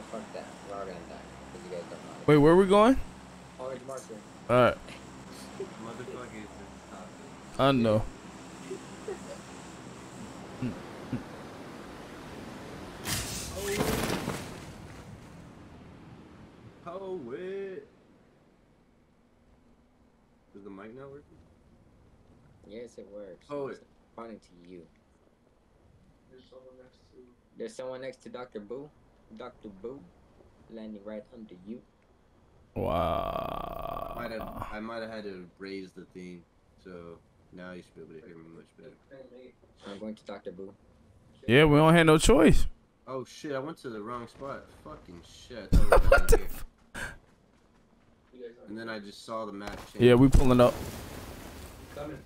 But fuck that. We're all gonna die. Because you guys don't know. Wait, where are we going? Orange marker. Alright. I know. Poet. Does the mic not work? Yes, it works. Poet. It's responding to you. There's someone next to you. There's someone next to Dr. Boo. Dr. Boo. Landing right under you. Wow. I might have had to raise the thing, so now you should be able to hear me much better. I'm going to Dr. Boo. Yeah, we don't have no choice. Oh shit, I went to the wrong spot. Fucking shit. I thought we were down here. And then I just saw the map change. Yeah, we pulling up.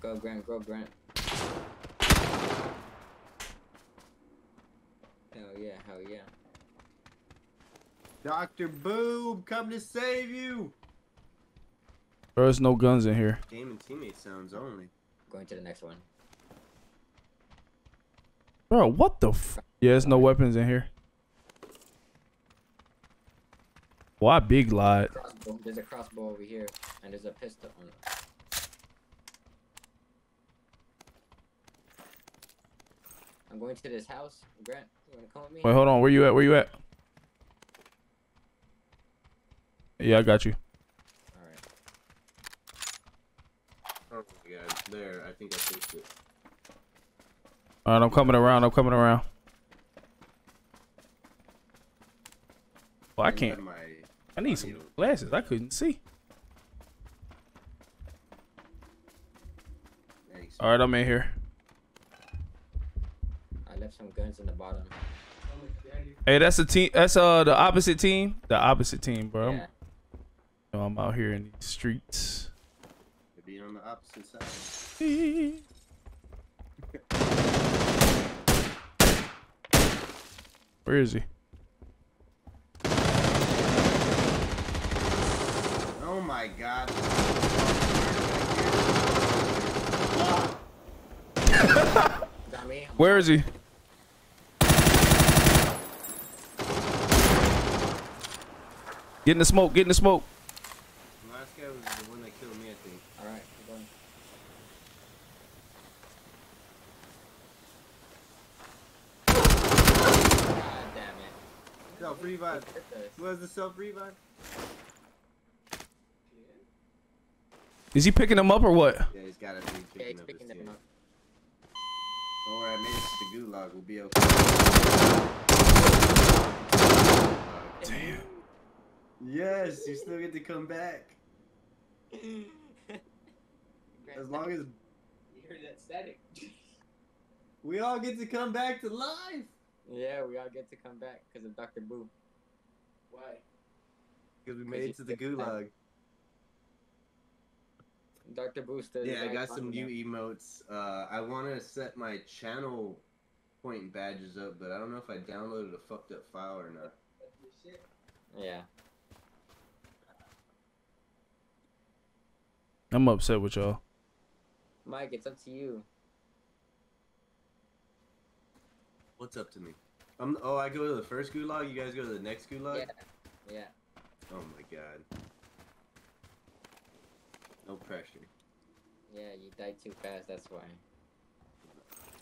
Go Grant, go Grant. Hell yeah, hell yeah. Dr. Boo, come to save you. There's no guns in here. Game and teammate sounds only. Going to the next one. Bro, what the f? Yeah, there's no weapons in here. Why big lied? There's a crossbow over here, and there's a pistol on it. I'm going to this house. Grant, you wanna come with me? Wait, hold on. Where you at? Where you at? Yeah, I got you. Alright. Oh my god, there. I think I fixed it. Alright, I'm coming around. I'm coming around. Well, I can't. I need some glasses. I couldn't see. All right, I'm in here. I left some guns in the bottom. Hey, that's a team. That's the opposite team. The opposite team, bro. Yeah. You know, I'm out here in these streets. They're being on the opposite side. Where is he? Oh my god. Where is he? Get in the smoke, get in the smoke. The last guy was the one that killed me, I think. Alright, I'm going. Self revive. Where's the self revive? Is he picking him up or what? Yeah, he's gotta be picking him up. Don't worry, I made it to the gulag. We'll be okay. Damn. Yes, you still get to come back. As long as you heard that static, we all get to come back to life. Yeah, we all get to come back because of Dr. Boo. Why? Because we made it to the gulag. Dr. Boo still. Yeah, I got some new emotes. I want to set my channel point badges up, but I don't know if I downloaded a fucked up file or not. Yeah. I'm upset with y'all. Mike, it's up to you. What's up to me? Oh, I go to the first gulag. You guys go to the next gulag. Yeah. Yeah. Oh my god. No pressure. Yeah, you died too fast. That's why.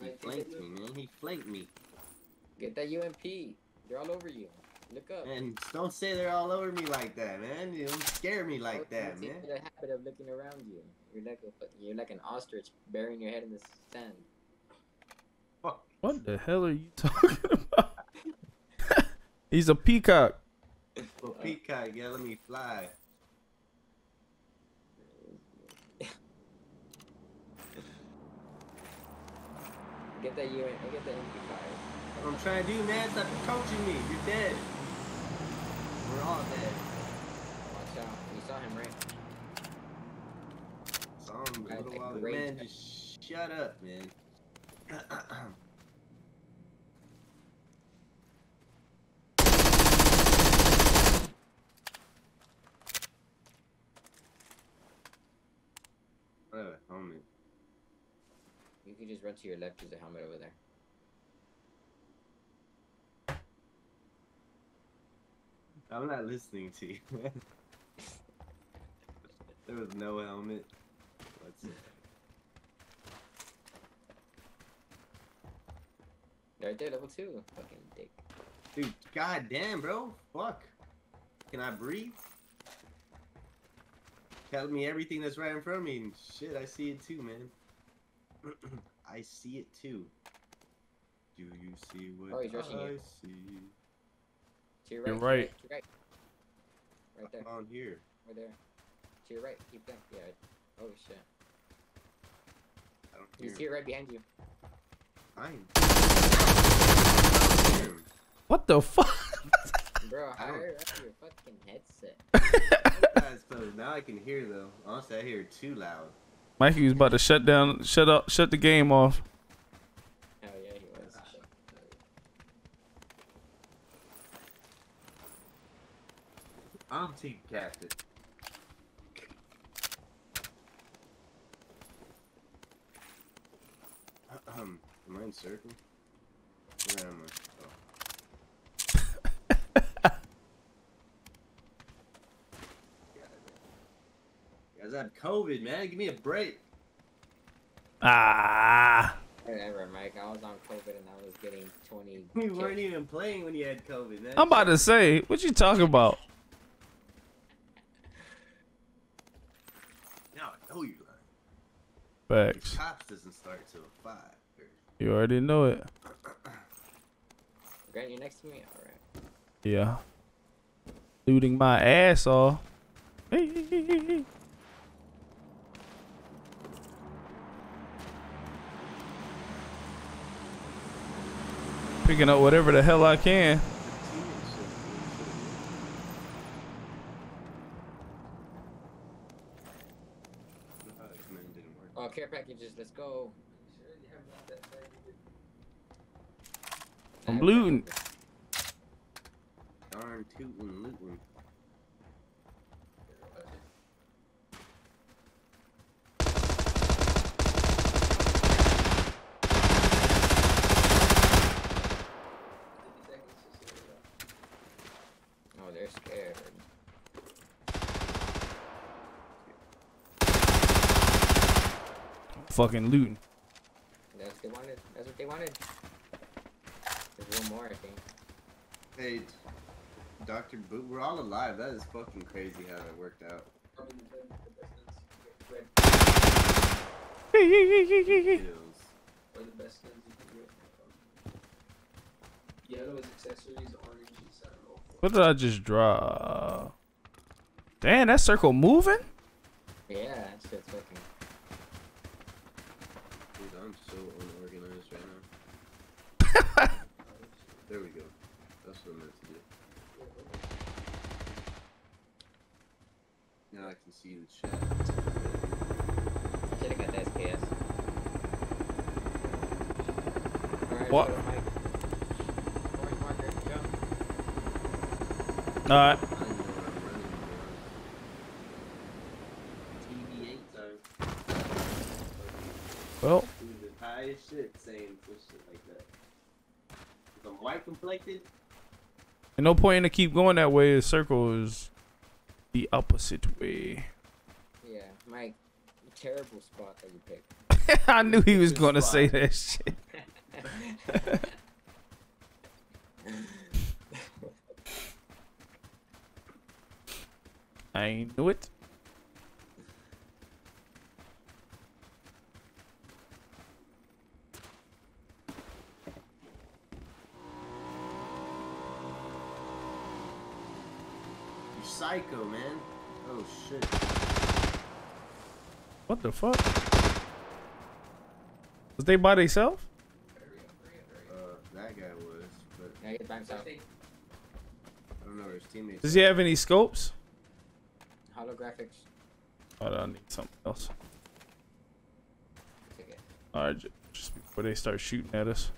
He flanked me, man. He flanked me. Get that UMP. They're all over you. Look up. And don't say they're all over me like that, man. You don't scare me like that, man. You're in the habit of looking around you. You're like an ostrich burying your head in the sand. What the hell are you talking about? He's a peacock. Well, peacock, yeah, let me fly. Get that UN, get that MP5. What I'm trying to do, man, stop coaching me. You're dead. We're all dead. Watch out. You saw him, right? Saw him a little while ago. Man, just shut up, man. Helmet. You can just run to your left. There's a helmet over there. I'm not listening to you, man. There was no helmet. What's it? Right there, level 2. Fucking dick. Dude, goddamn, bro. Fuck. Can I breathe? Tell me everything that's right in front of me. And shit, I see it too, man. I see it too. Do you see what I see? To your right. You're right. To your right. Right there. I'm on here. Right there. To your right. Keep going. Yeah. Oh shit. I don't hear. You see it right behind you. Fine. What the fuck? Bro, I heard your fucking headset. Now I can hear though. Honestly, I hear it too loud. Mikey was about to shut the game off. Oh yeah, he was. I'm team captain. Am I in circle? Where am I? I have COVID, man. Give me a break. Ah. I remember, Mike. I was on COVID and I was getting 20. You weren't even playing when you had COVID, man. I'm about to say, what you talking about? Now I know you lying. Facts. Cops doesn't start till 5. You already know it. Grant, you next to me, all right? Yeah. Looting my ass off. Hey. Picking up whatever the hell I can. Oh, care packages, let's go. I'm looting. Darn tootin' lootin'. They're scared. Fucking looting. That's what they wanted. That's what they wanted. There's one more, I think. Hey, Dr. Boo, we're all alive. That is fucking crazy how that worked out. Yeah, those accessories, orange and salmon. What did I just draw? Damn, that circle moving? Yeah, that shit's fucking. Dude, I'm so unorganized right now. There we go. That's what I meant to do. Now I can see the chat. Shit, I got that SKS. What? Alright. Well. High as shit saying shit like that. If I'm white complected. And no point in to keep going that way. The circle is the opposite way. Yeah, Mike. Terrible spot that you picked. I knew he was going to say that shit. I knew it. You psycho, man. Oh shit. What the fuck? Was they by themselves? That guy was, but yeah, he's by himself. I don't know his teammates. Does he have any scopes? Holographics. Hold on, I need something else. Alright, just before they start shooting at us.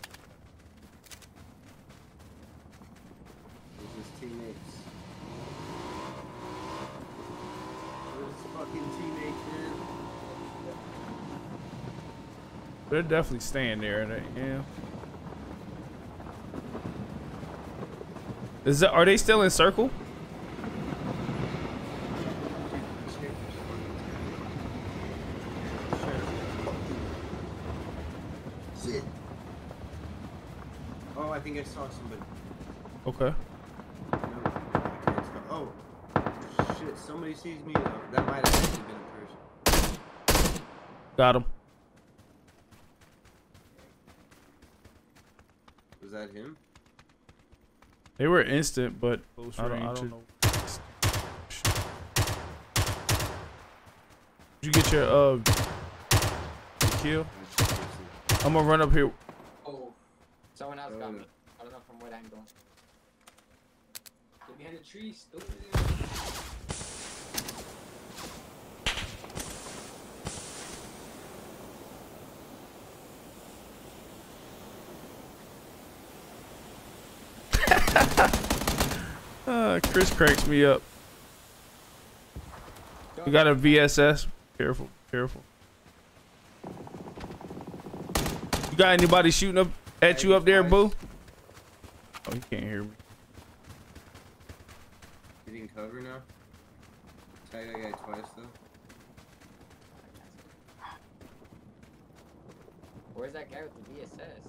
Where's his teammates? Where's his fucking teammates, man? They're definitely staying there, yeah. Are they still in circle? it. Oh, I think I saw somebody. Okay. No, oh, shit, somebody sees me. That might have actually been a person. Got him. Was that him? They were instant, but I don't know. Did you get your kill? I'm gonna run up here. Oh, someone else got me. I don't know from what angle. Get behind the tree, stupid. Chris cracks me up. We got a VSS. Careful, careful. You got anybody shooting up at you up there, Boo? Oh, you can't hear me. You didn't cover now? Tag that guy twice, though. Where's that guy with the VSS?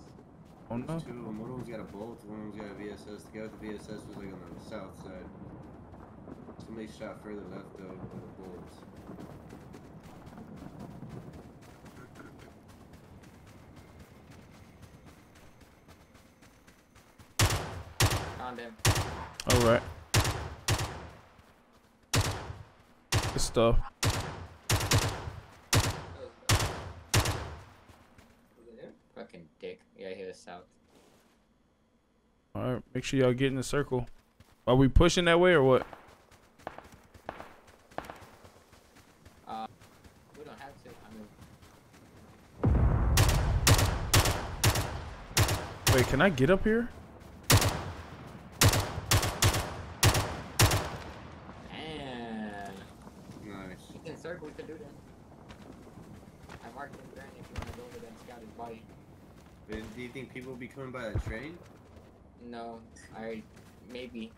Oh, no. One of them's got a bolt, one of them's got a VSS. The guy with the VSS was like on the south side. Somebody shot further left, though, with the bullets. All right. Good stuff. Fucking dick. Yeah, I hear the south. All right. Make sure y'all get in the circle. Are we pushing that way or what? We don't have to. I mean. Wait, can I get up here? We can do that. I marked him, Grant, if you want to go over there and scout his body. Do you think people will be coming by the train? No, maybe.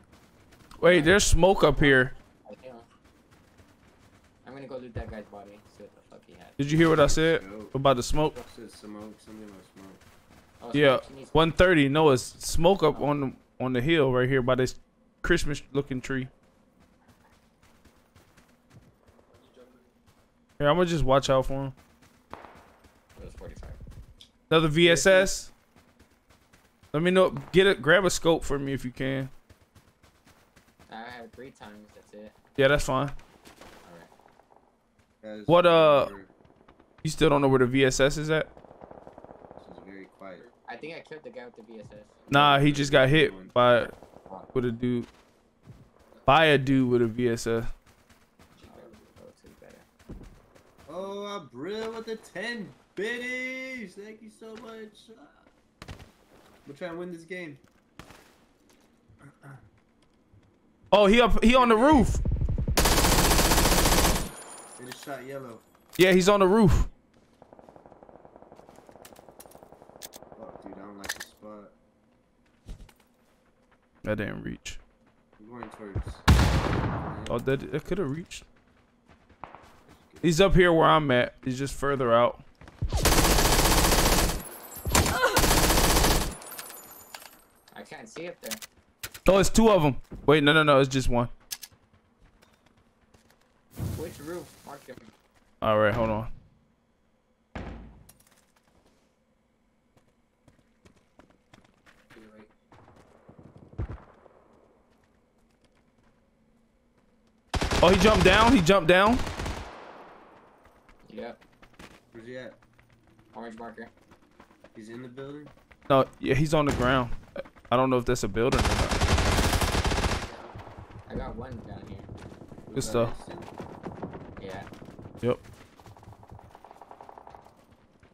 Wait, there's smoke up here. Yeah. I'm gonna go loot that guy's body, see what the fuck he had. Did you hear what I said about the smoke? Oh, yeah, 130. No, it's smoke up on the hill right here by this Christmas-looking tree. Here, I'm gonna just watch out for him. It was 45. Another VSS. Let me know. Grab a scope for me if you can. I had 3 times. That's it. Yeah, that's fine. All right. What you still don't know where the VSS is at? This is very quiet. I think I killed the guy with the VSS. Nah, he just got hit by a dude with a VSS. Oh, I brill with the 10 bitties. Thank you so much. We'll try and win this game. Oh, he on the roof. They just shot yellow. Yeah, he's on the roof. Oh, dude, I don't like the spot. I didn't reach. I'm going towards. Oh, that could have reached. He's up here where I'm at. He's just further out. I can't see up there. Oh, it's 2 of them. Wait, no. It's just 1. Which roof? Mark him. All right, hold on. Oh, he jumped down. Yep. Where's he at? Orange marker. He's in the building? No, yeah, he's on the ground. I don't know if that's a building or not. I got 1 down here. Good stuff. Yeah. Yep.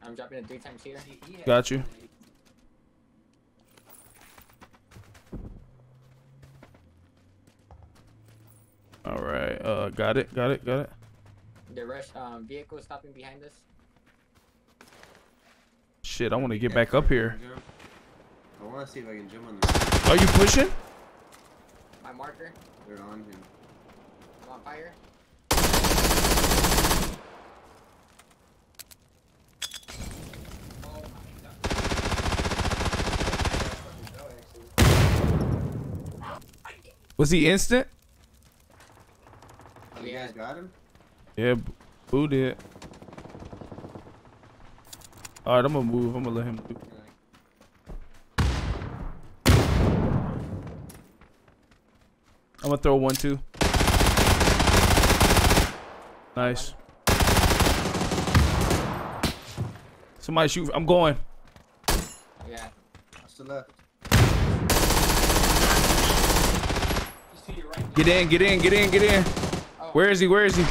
I'm dropping it 3 times here. Got you. All right. Got it. The rush vehicle stopping behind us. Shit, I want to get back up here. I want to see if I can jump on the. Are you pushing? My marker. They're on him. I'm on fire. Oh my god. Was he instant? You guys got him? Yeah, Boo did. All right, I'm gonna move. I'm gonna let him do. I'm gonna throw 1-2. Nice. Somebody shoot. I'm going. Yeah. I still left. Just to your right. Get in. Get in. Get in. Get in. Oh. Where is he? Where is he?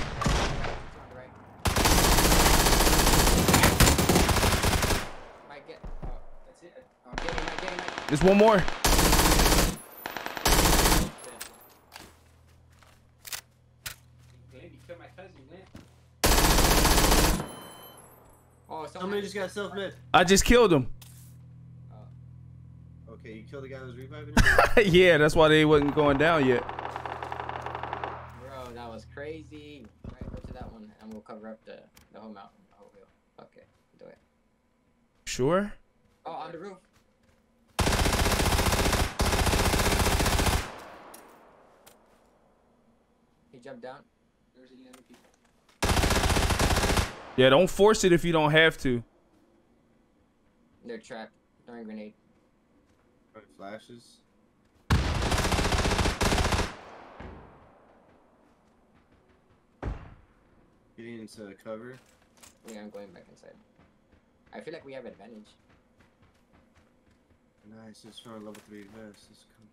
There's one more. Oh, somebody just got self-med. I just killed him. Oh. Okay, you killed the guy that was reviving him? Yeah, that's why they wasn't going down yet. Bro, that was crazy. All right, go to that one, and we'll cover up the whole mountain, the whole wheel. Okay, do it. Sure. Oh, on the roof. Jump down. There's any other people. Yeah, don't force it if you don't have to. They're trapped. Throwing grenade. Flashes. Getting into cover. Yeah, I'm going back inside. I feel like we have advantage. Nice, just found level 3 advance. Let's come. I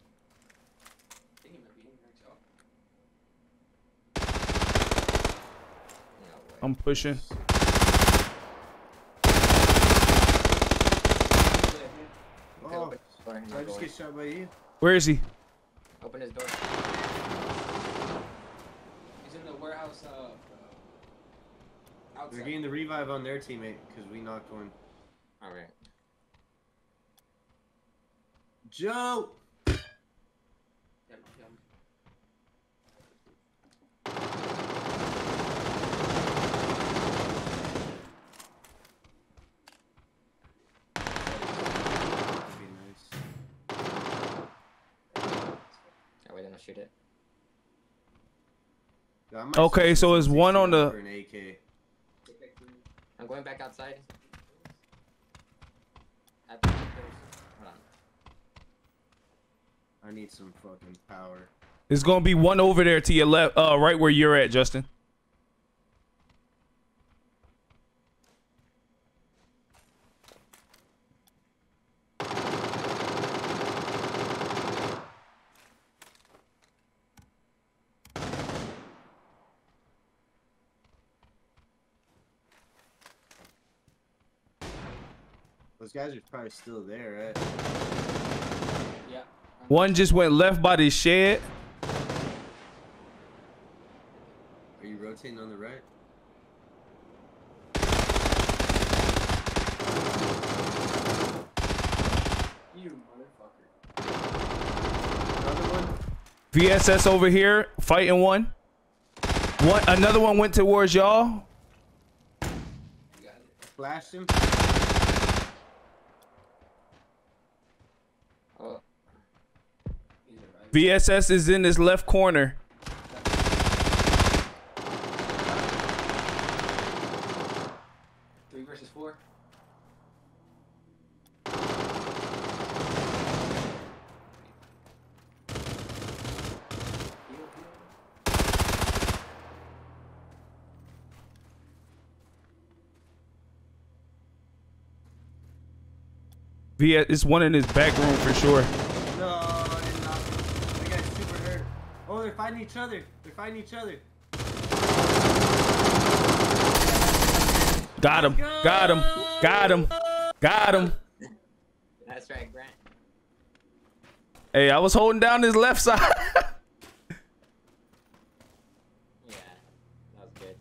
think he might be in here. Oh. I'm pushing. Oh, I just get shot by you. Where is he? Open his door. He's in the warehouse. Outside. They're getting the revive on their teammate because we knocked one. All right. Joe. Shoot it. Okay, so it's one on the. I'm going back outside. Hold on. I need some fucking power. There's gonna be one over there to your left, right where you're at, Justin. Those guys are probably still there, right? Yeah. One just went left by the shed. Are you rotating on the right? You motherfucker. Another one? VSS over here, fighting one. Another one went towards y'all. Flashed him. VSS is in this left corner. Three versus four. It's one in his back room for sure. Each other. They're fighting each other. Got him. Got him. Got him. Got him. That's right, Grant. Hey, I was holding down his left side. Yeah, that was good.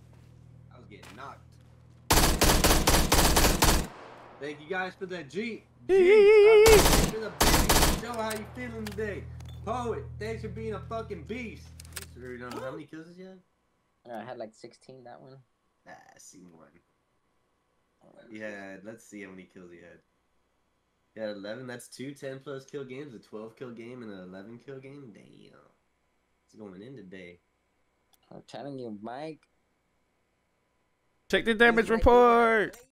I was getting knocked. Thank you guys for that G. Show how you feeling today. Poet, thanks for being a fucking beast. How many kills did you have? I had like 16 that one. Ah, I seen one. Yeah, let's see how many kills he had. He had 11, that's two 10+ kill games, a 12 kill game, and an 11 kill game. Damn. What's going in today? I'm telling you, Mike. Check the damage report.